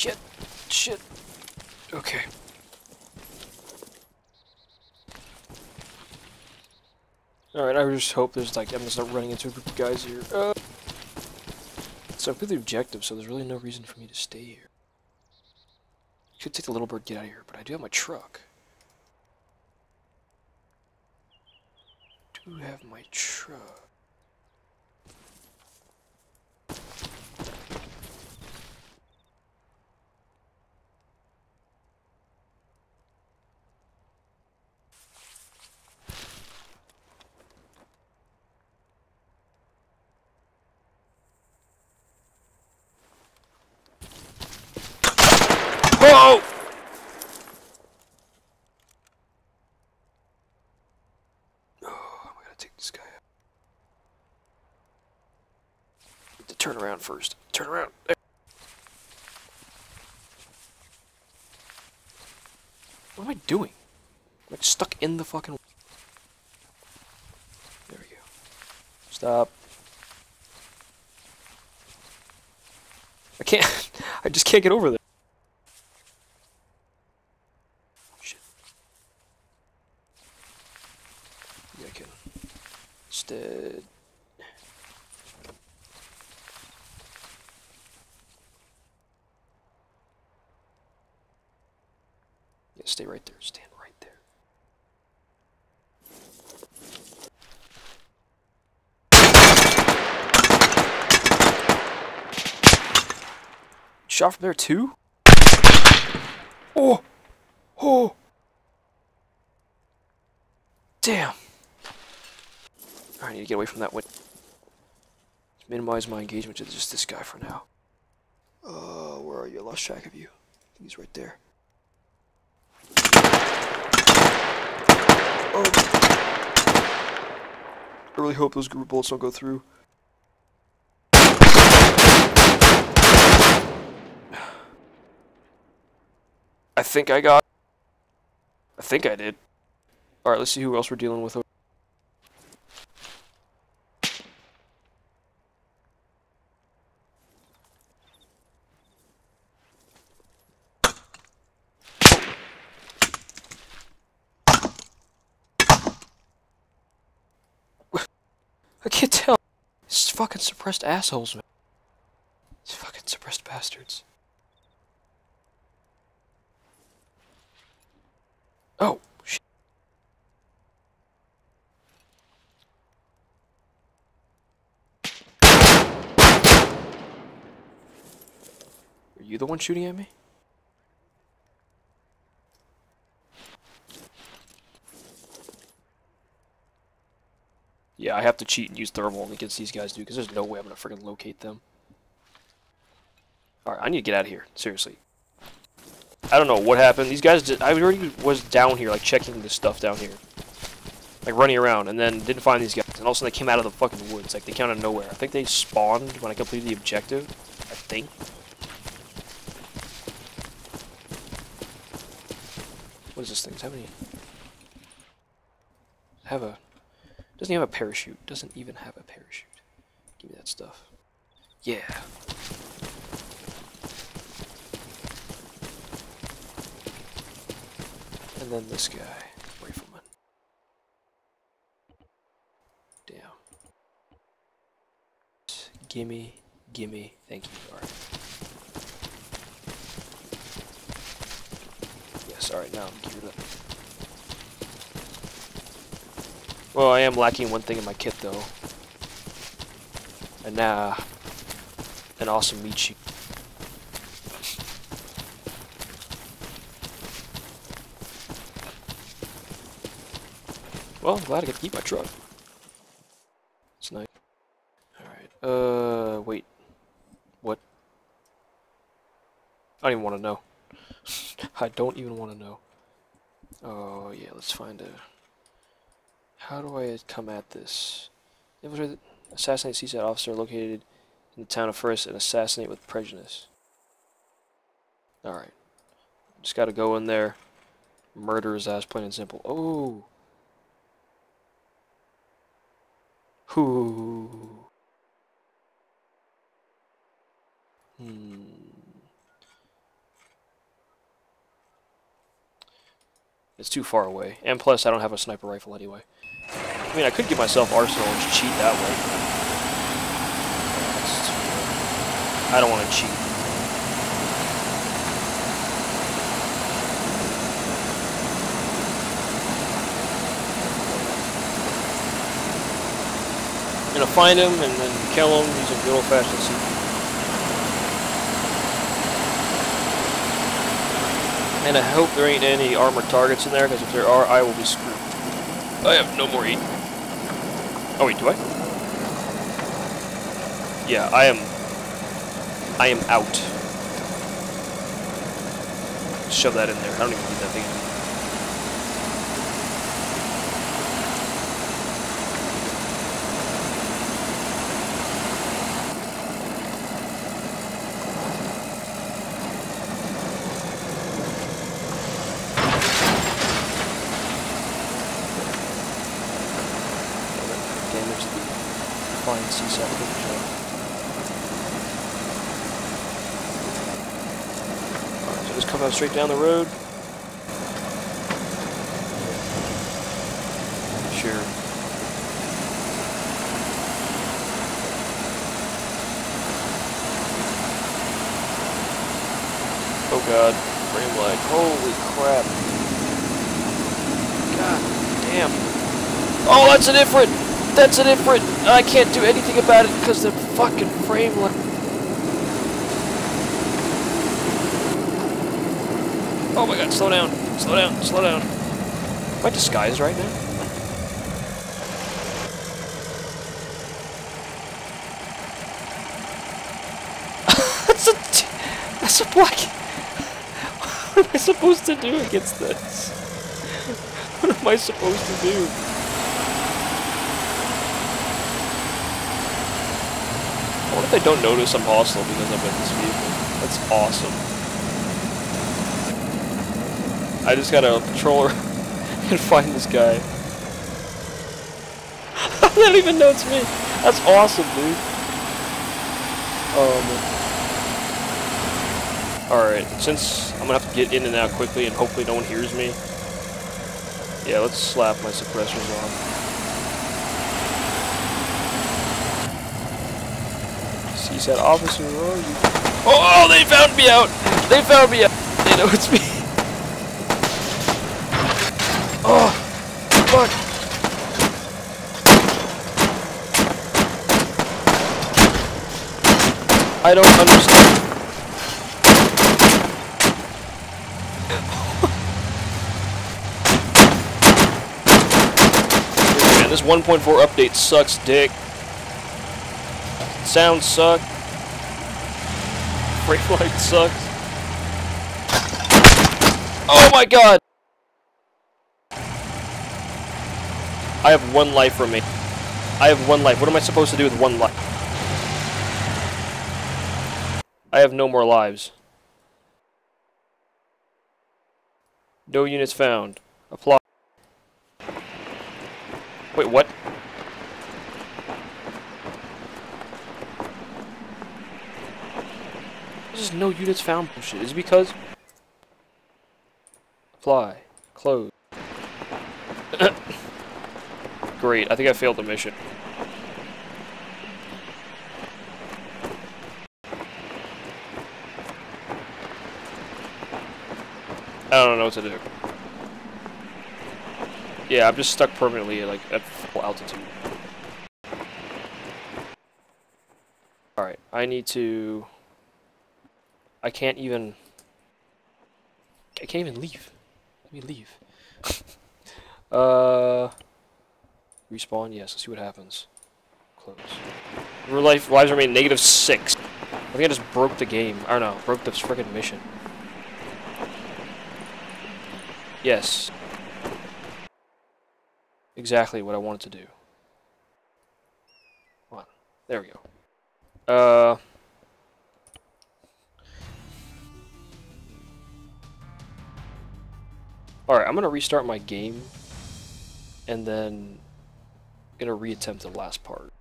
Shit. Okay. Alright, I just hope there's like, I'm just not running into a group of guys here. So I've got the objective, so there's really no reason for me to stay here. Should take the little bird, get out of here, but I do have my truck. Do have my truck. Whoa! Oh, I'm gonna take this guy out. I need to turn around first. Turn around. There. What am I doing? I'm like stuck in the fucking. There we go. Stop. I can't. I just can't get over there. Yeah, stay right there. Stand right there. Shot from there too? Oh! Oh! Damn! I need to get away from that window. Minimize my engagement to just this guy for now. Where are you? I lost track of you. I think he's right there. Oh. I really hope those group bullets don't go through. I think I got... I think I did. Alright, let's see who else we're dealing with over. I can't tell. It's fucking suppressed assholes, man. It's fucking suppressed bastards. Oh, shit. Are you the one shooting at me? Yeah, I have to cheat and use thermal against these guys, dude, because there's no way I'm going to freaking locate them. Alright, I need to get out of here. Seriously. I don't know what happened. These guys did... I already was down here, like, checking this stuff down here. Like, running around, and then didn't find these guys. And all of a sudden, they came out of the fucking woods. Like, they came out of nowhere. I think they spawned when I completed the objective. I think. What is this thing? Does it have any... have a... doesn't even have a parachute. Doesn't even have a parachute. Give me that stuff. Yeah. And then this guy. Rifleman. Damn. Gimme. Gimme. Thank you. Alright. Yes, alright. Now I'm geared up. Well, I am lacking one thing in my kit, though. And, an awesome meat sheet. Well, I'm glad I get to keep my truck. It's nice. Alright, wait. What? I don't even want to know. I don't even want to know. Oh, yeah, let's find a... how do I come at this? Assassinate CSAT officer located in the town of First and assassinate with prejudice. Alright. Just gotta go in there, murder his ass, plain and simple. Oh! Whoo! It's too far away. And plus, I don't have a sniper rifle anyway. I mean, I could give myself arsenal and just cheat that way. I don't want to cheat. I'm going to find him and then kill him. He's a good old-fashioned CP. And I hope there ain't any armored targets in there, because if there are, I will be screwed. I have no more eating. Oh wait, do I? Yeah, I am out. Shove that in there. I don't even need that thing anymore. CSAT picture. Alright, so just come out straight down the road. Sure. Oh god, frame lag. Holy crap. God damn. Oh, that's an ifrit! That's an ifrit! I can't do anything about it because the fucking frame lag. Oh my god, slow down, slow down, slow down. Am I disguised right now? That's a black. What am I supposed to do against this? What am I supposed to do? What if they don't notice I'm hostile because I'm in this vehicle? That's awesome. I just gotta patrol her and find this guy. I don't even know it's me. That's awesome, dude. Alright, since I'm gonna have to get in and out quickly and hopefully no one hears me. Yeah, let's slap my suppressors on. CSAT officer, where are you? Oh, they found me out! They found me out! They know it's me! Oh! Fuck! I don't understand. Man, this 1.4 update sucks dick. Sound sucks. Brake light sucks. Oh my god! I have one life remaining. I have one life. What am I supposed to do with one life? I have no more lives. No units found. Apply. Wait, what? There's no units found bullshit. Is it because? Apply. Close. Great. I think I failed the mission. I don't know what to do. Yeah, I'm just stuck permanently at full altitude. Alright, I need to... I can't even leave. Let me leave. Respawn, yes, let's see what happens. Close. Real life lives remain -6. I think I just broke the game. I don't know, broke the frickin' mission. Yes. Exactly what I wanted to do. Come on. There we go. Alright, I'm going to restart my game, and then I'm going to reattempt the last part.